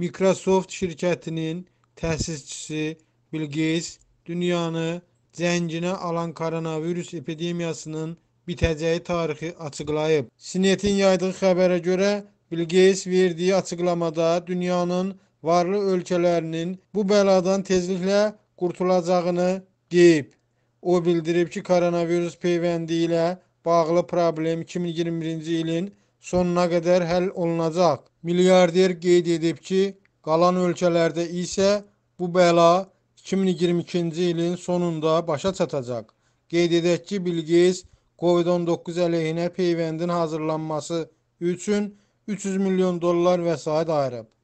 Microsoft şirkətinin təsisçisi Bill Gates dünyanı zənginə alan koronavirus epidemiyasının bitəcəyi tarixi açıqlayıb. CNET-in yaydığı xəbərə görə Bill Gates verdiyi açıqlamada dünyanın varlı ölkələrinin bu bəladan tezliklə qurtulacağını deyib. O bildirib ki, koronavirus peyvəndi ilə bağlı problem 2021-ci ilin sonuna qədər həll olunacaq. Milyarder qeyd edib ki, qalan ölkələrdə isə bu bəla 2022-ci ilin sonunda başa çatacaq. Qeyd edək ki, Bill Gates COVID-19 əleyhinə peyvəndin hazırlanması üçün $300 milyon vəsait ayırıb.